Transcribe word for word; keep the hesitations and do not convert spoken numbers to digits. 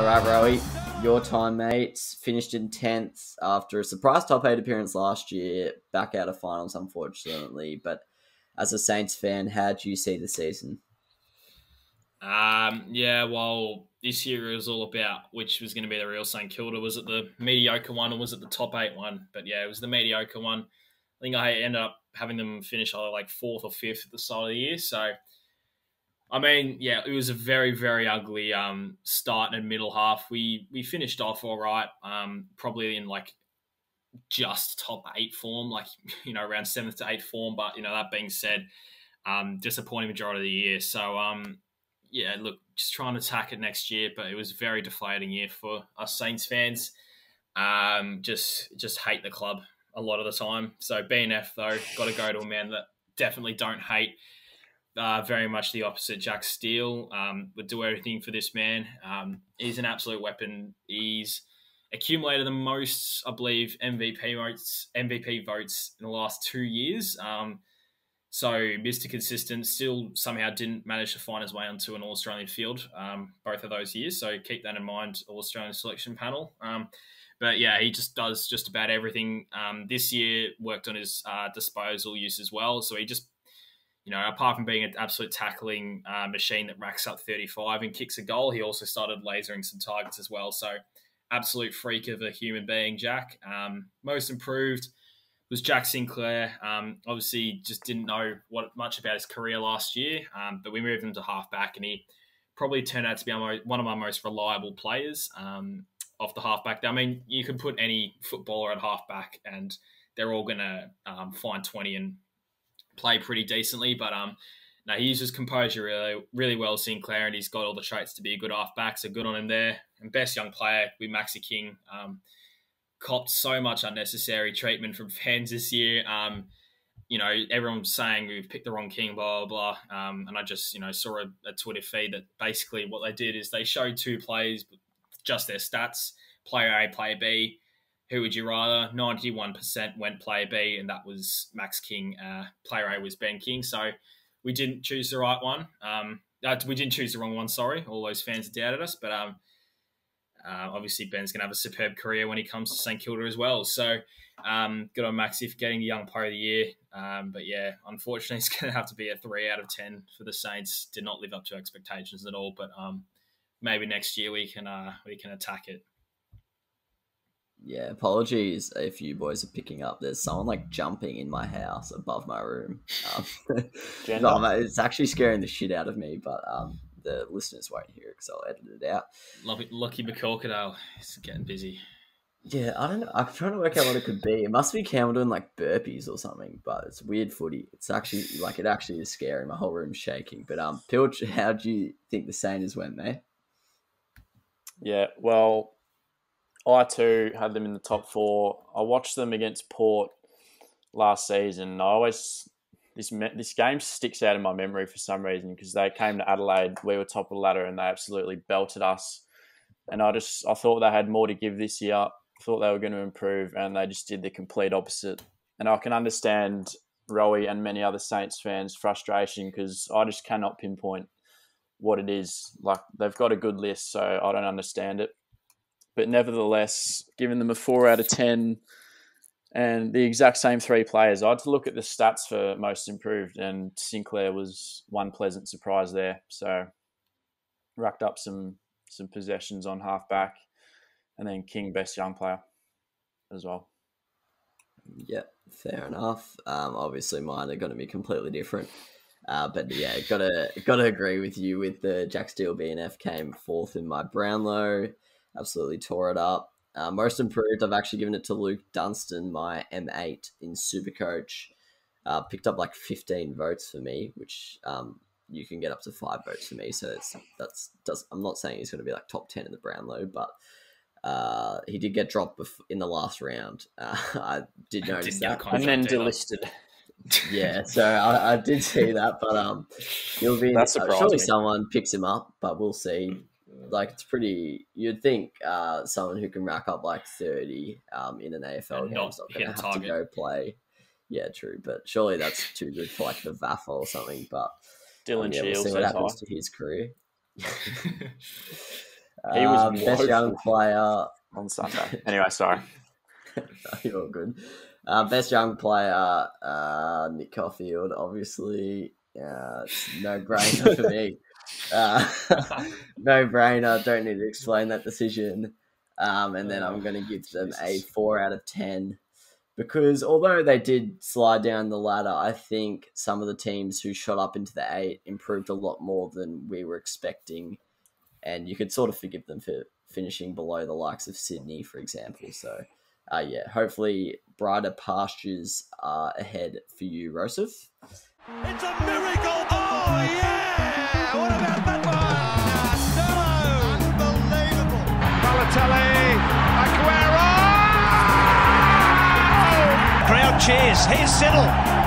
Alright, Rowie, your time, mate. Finished in tenth after a surprise top eight appearance last year. Back out of finals, unfortunately. But as a Saints fan, how do you see the season? Um, yeah, well, this year it was all about which was going to be the real St Kilda. Was it the mediocre one or was it the top eight one? But yeah, it was the mediocre one. I think I ended up having them finish either like fourth or fifth at the start of the year. So, I mean, yeah, it was a very, very ugly um, start and middle half. We we finished off all right, um, probably in like just top eight form, like, you know, around seventh to eighth form. But, you know, that being said, um, disappointing majority of the year. So, um, yeah, look, just trying to tack it next year. But it was a very deflating year for us Saints fans. Um, just just hate the club a lot of the time. So B N F, though, got to go to a man that definitely don't hate. Uh, very much the opposite. Jack Steele um, would do everything for this man. Um, he's an absolute weapon. He's accumulated the most, I believe, M V P votes, M V P votes in the last two years. Um, so Mister Consistent still somehow didn't manage to find his way onto an All-Australian field um, both of those years. So keep that in mind, All-Australian selection panel. Um, but yeah, he just does just about everything. Um, this year worked on his uh, disposal use as well. So he just, you know, apart from being an absolute tackling uh, machine that racks up thirty-five and kicks a goal, he also started lasering some targets as well. So, absolute freak of a human being, Jack. Um, most improved was Jack Sinclair. Um, obviously, just didn't know what much about his career last year, um, but we moved him to halfback, and he probably turned out to be our, one of our most reliable players um, off the halfback. I mean, you can put any footballer at halfback, and they're all going to um, find twenty and play pretty decently, but um, no, he uses composure really, really well, Sinclair, and he's got all the traits to be a good halfback, so good on him there. And best young player with Maxi King, um, copped so much unnecessary treatment from fans this year. Um, you know, everyone's saying we've picked the wrong King, blah blah blah. Um, and I just you know saw a, a Twitter feed that basically what they did is they showed two plays, just their stats, player A, player B. Who would you rather? ninety-one percent went player B, and that was Max King. Uh, player A was Ben King. So we didn't choose the right one. Um, uh, we didn't choose the wrong one, sorry. All those fans doubted us. But um, uh, obviously Ben's going to have a superb career when he comes to St Kilda as well. So um, good on Maxi for getting the Young Player of the Year. Um, but yeah, unfortunately, it's going to have to be a three out of ten for the Saints. Did not live up to expectations at all. But um, maybe next year we can uh, we can attack it. Yeah, apologies if you boys are picking up. There's someone like jumping in my house above my room. Um, no, it's actually scaring the shit out of me, but um, the listeners won't hear it because I'll edit it out. Lucky, lucky McCorkadale is getting busy. Yeah, I don't know. I'm trying to work out what it could be. It must be Campbell doing like burpees or something, but it's weird footy. It's actually like it actually is scary. My whole room's shaking. But um, Pilch, how do you think the Saints went, mate? Yeah, well, I too had them in the top four. I watched them against Port last season. I always this this game sticks out in my memory for some reason because they came to Adelaide. We were top of the ladder and they absolutely belted us. And I just I thought they had more to give this year. I thought they were going to improve, and they just did the complete opposite. And I can understand Rowie and many other Saints fans' frustration because I just cannot pinpoint what it is. Like, they've got a good list, so I don't understand it. But nevertheless, giving them a four out of ten and the exact same three players, I had to look at the stats for most improved, and Sinclair was one pleasant surprise there. So racked up some some possessions on halfback, and then King, best young player as well. Yeah, fair enough. Um, obviously, mine are going to be completely different. Uh, but yeah, gotta gotta agree with you with the Jack Steele. B N F came fourth in my Brownlow. Absolutely tore it up. Uh, most improved, I've actually given it to Luke Dunstan, my M eight in Supercoach. Uh, picked up like fifteen votes for me, which um, you can get up to five votes for me. So it's, that's does. I'm not saying he's going to be like top ten in the Brownlow, but uh, he did get dropped in the last round. Uh, I did notice I that, and then delisted. Yeah, so I, I did see that, but um, he'll be. Uh, surely me. Someone picks him up, but we'll see. Like, it's pretty, you'd think uh, someone who can rack up like thirty um, in an A F L game is not going to have target. to go play. Yeah, true. But surely that's too good for like the V A F A or something. But Dylan Gilles, um, yeah, we'll see what happens high. to his career. He was um, best young player on Sunday. Anyway, sorry. No, you're all good. Uh, best young player, uh, Nick Caulfield, obviously. Uh, no brainer for me. Uh, no brainer. Don't need to explain that decision. Um, and then I'm going to give them a four out of ten. Because although they did slide down the ladder, I think some of the teams who shot up into the eight improved a lot more than we were expecting. And you could sort of forgive them for finishing below the likes of Sydney, for example. So, uh, yeah, hopefully brighter pastures are ahead for you, Rosef. It's a miracle! Oh, yeah! What about that one? Siddle! Unbelievable! Balotelli! Aguero! Oh! Crowd cheers. Here's Siddle.